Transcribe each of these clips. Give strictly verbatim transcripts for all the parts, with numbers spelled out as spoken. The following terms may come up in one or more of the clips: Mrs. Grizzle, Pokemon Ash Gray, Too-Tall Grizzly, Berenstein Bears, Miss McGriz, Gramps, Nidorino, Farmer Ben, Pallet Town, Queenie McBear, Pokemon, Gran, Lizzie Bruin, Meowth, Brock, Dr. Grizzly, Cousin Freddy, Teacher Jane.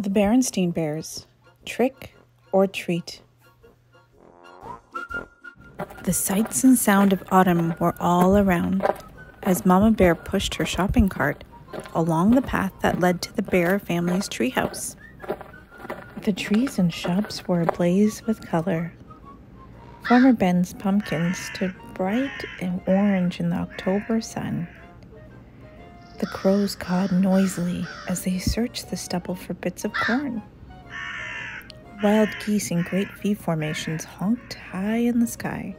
The Berenstein Bears, Trick or Treat. The sights and sound of autumn were all around as Mama Bear pushed her shopping cart along the path that led to the Bear family's treehouse. The trees and shrubs were ablaze with color. Farmer Ben's pumpkins stood bright and orange in the October sun. The crows cawed noisily as they searched the stubble for bits of corn. Wild geese in great V formations honked high in the sky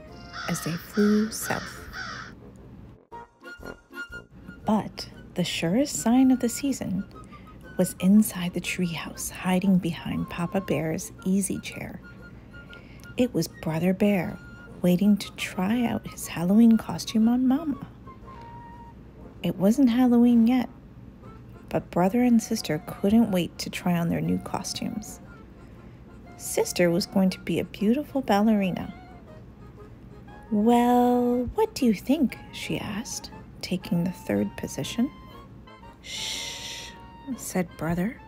as they flew south. But the surest sign of the season was inside the treehouse, hiding behind Papa Bear's easy chair. It was Brother Bear, waiting to try out his Halloween costume on Mama. It wasn't Halloween yet, but brother and sister couldn't wait to try on their new costumes. Sister was going to be a beautiful ballerina. "Well, what do you think?" she asked, taking the third position. "Shh," said brother.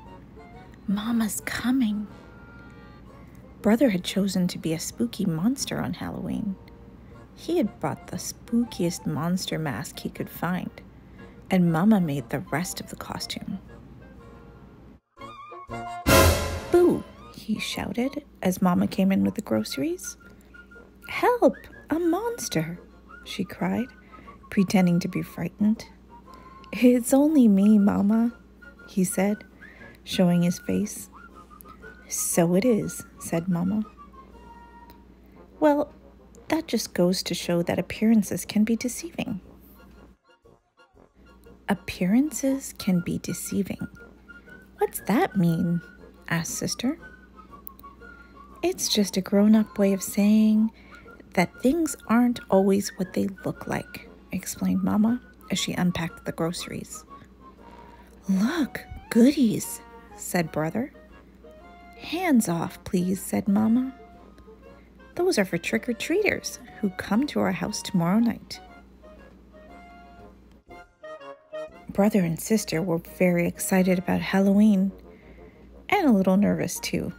"Mama's coming." Brother had chosen to be a spooky monster on Halloween. He had brought the spookiest monster mask he could find, and Mama made the rest of the costume. "Boo!" he shouted as Mama came in with the groceries. "Help! A monster!" she cried, pretending to be frightened. "It's only me, Mama," he said, showing his face. "So it is," said Mama. "Well, that just goes to show that appearances can be deceiving." Appearances can be deceiving. "What's that mean?" asked Sister. "It's just a grown-up way of saying that things aren't always what they look like," explained Mama as she unpacked the groceries. "Look, goodies," said Brother. "Hands off, please," said Mama. "Those are for trick-or-treaters who come to our house tomorrow night." Brother and sister were very excited about Halloween, and a little nervous too.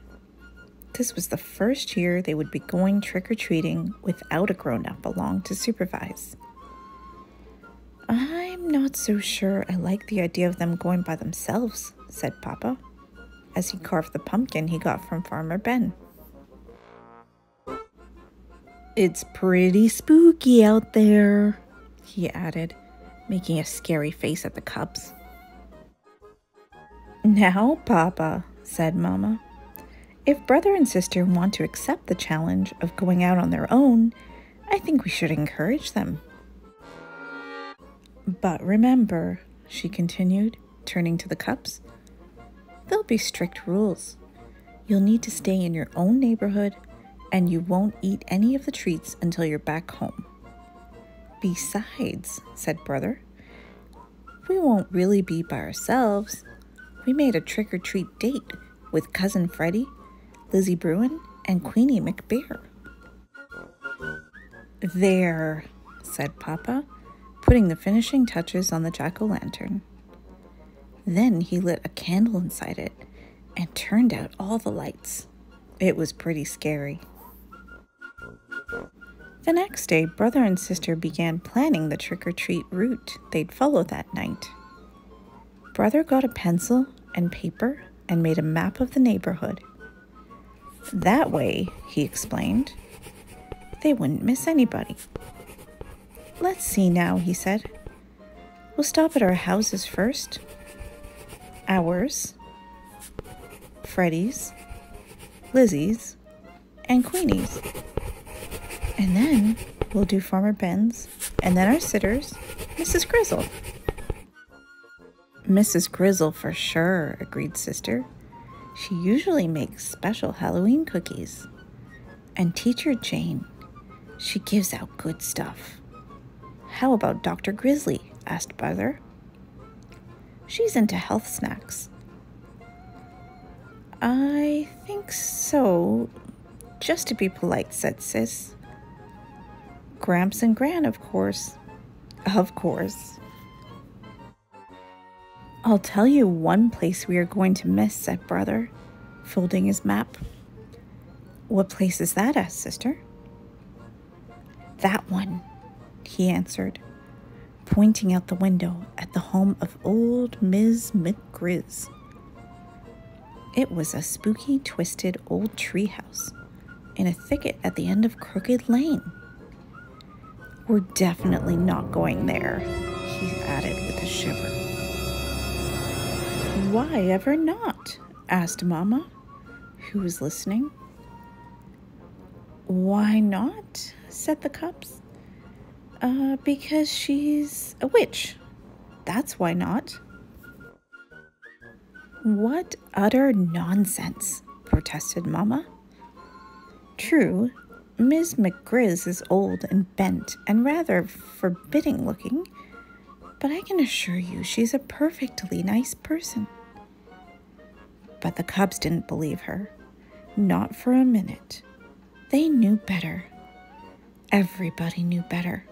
This was the first year they would be going trick-or-treating without a grown-up along to supervise. "I'm not so sure I like the idea of them going by themselves," said Papa, as he carved the pumpkin he got from Farmer Ben. "It's pretty spooky out there," he added, making a scary face at the cubs. "Now, Papa," said Mama, "if brother and sister want to accept the challenge of going out on their own, I think we should encourage them. But remember," she continued, turning to the cubs, "there'll be strict rules. You'll need to stay in your own neighborhood, and you won't eat any of the treats until you're back home. Besides," said Brother, "we won't really be by ourselves. We made a trick-or-treat date with Cousin Freddy, Lizzie Bruin, and Queenie McBear." "There," said Papa, putting the finishing touches on the jack-o'-lantern. Then he lit a candle inside it and turned out all the lights. It was pretty scary. The next day, brother and sister began planning the trick-or-treat route they'd follow that night. Brother got a pencil and paper and made a map of the neighborhood. That way, he explained, they wouldn't miss anybody. "Let's see now," he said. "We'll stop at our houses first. Ours, Freddy's, Lizzie's, and Queenie's. And then we'll do Farmer Ben's, and then our sitters, Missus Grizzle." "Missus Grizzle for sure," agreed Sister. "She usually makes special Halloween cookies. And Teacher Jane, she gives out good stuff." "How about Doctor Grizzly?" asked Brother. "She's into health snacks." "I think so, just to be polite," said Sis. "Gramps and Gran, of course." "Of course." I'll tell you one place we are going to miss, said Brother, folding his map. What place is that, asked Sister. That one, he answered, pointing out the window at the home of old Miss McGriz. It was a spooky, twisted old treehouse in a thicket at the end of Crooked Lane. We're definitely not going there, he added with a shiver. Why ever not? Asked Mama, who was listening. Why not? Said the cubs. Uh, because she's a witch. That's why not. What utter nonsense, protested Mama. True, Miss McGriz is old and bent and rather forbidding looking, but I can assure you she's a perfectly nice person. But the cubs didn't believe her, not for a minute. They knew better. Everybody knew better.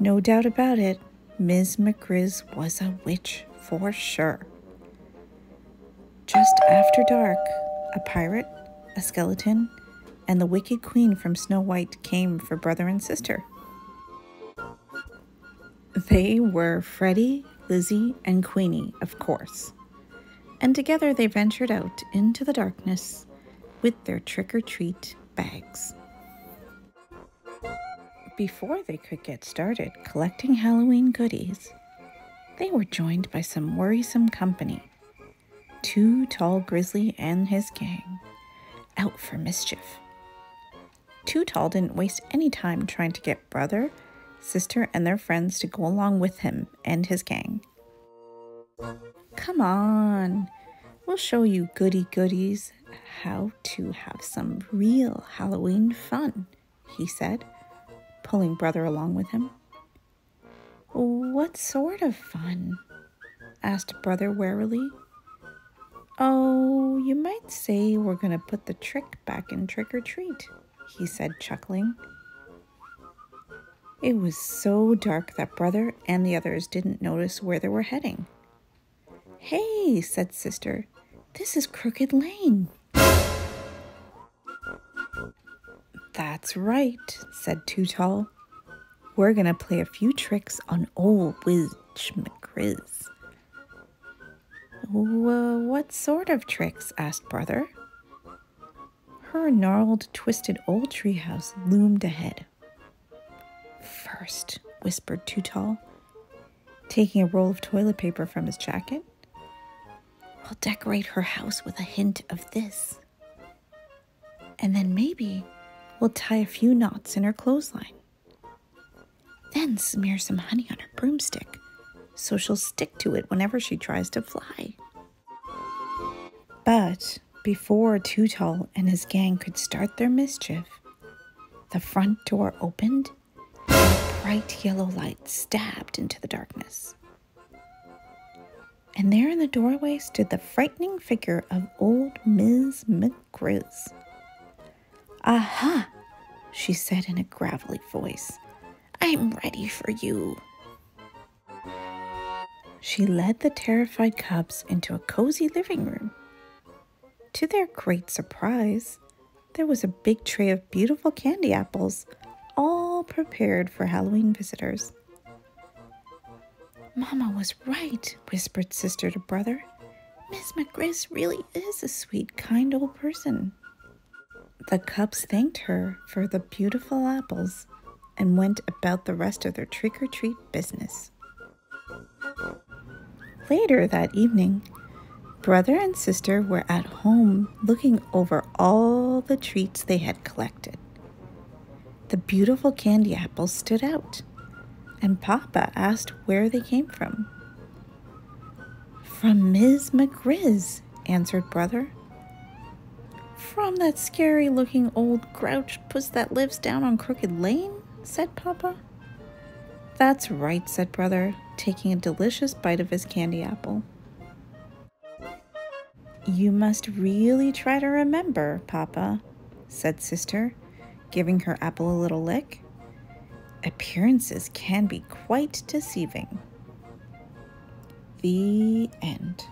No doubt about it, Miss McGriz was a witch for sure. Just after dark, a pirate, a skeleton, and the wicked queen from Snow White came for Brother and Sister. They were Freddy, Lizzie, and Queenie, of course, and together they ventured out into the darkness with their trick-or-treat bags. Before they could get started collecting Halloween goodies, they were joined by some worrisome company. Too-Tall Grizzly and his gang, out for mischief. Too-Tall didn't waste any time trying to get Brother, Sister, and their friends to go along with him and his gang. Come on, we'll show you goody goodies how to have some real Halloween fun, he said, pulling Brother along with him. What sort of fun? Asked Brother warily. Oh, you might say we're going to put the trick back in trick-or-treat, he said, chuckling. It was so dark that Brother and the others didn't notice where they were heading. Hey, said Sister, this is Crooked Lane. That's right, said Too-Tall. We're going to play a few tricks on old Witch McGriz. Well, what sort of tricks? Asked Brother. Her gnarled, twisted old treehouse loomed ahead. First, whispered Too-Tall, taking a roll of toilet paper from his jacket, we'll decorate her house with a hint of this. And then maybe we'll tie a few knots in her clothesline. Then smear some honey on her broomstick, so she'll stick to it whenever she tries to fly. But before Too-Tall and his gang could start their mischief, the front door opened and a bright yellow light stabbed into the darkness. And there in the doorway stood the frightening figure of old Miss McGriz. Aha, she said in a gravelly voice. I'm ready for you. She led the terrified cubs into a cozy living room. To their great surprise, there was a big tray of beautiful candy apples, all prepared for Halloween visitors. Mama was right, whispered Sister to Brother. Miss McGriz really is a sweet, kind old person. The cubs thanked her for the beautiful apples and went about the rest of their trick-or-treat business. Later that evening, Brother and Sister were at home looking over all the treats they had collected. The beautiful candy apples stood out, and Papa asked where they came from. From Miss McGriz, answered Brother. From that scary-looking old grouch puss that lives down on Crooked Lane, said Papa. That's right, said Brother, taking a delicious bite of his candy apple. You must really try to remember, Papa, said Sister, giving her apple a little lick. Appearances can be quite deceiving. The end.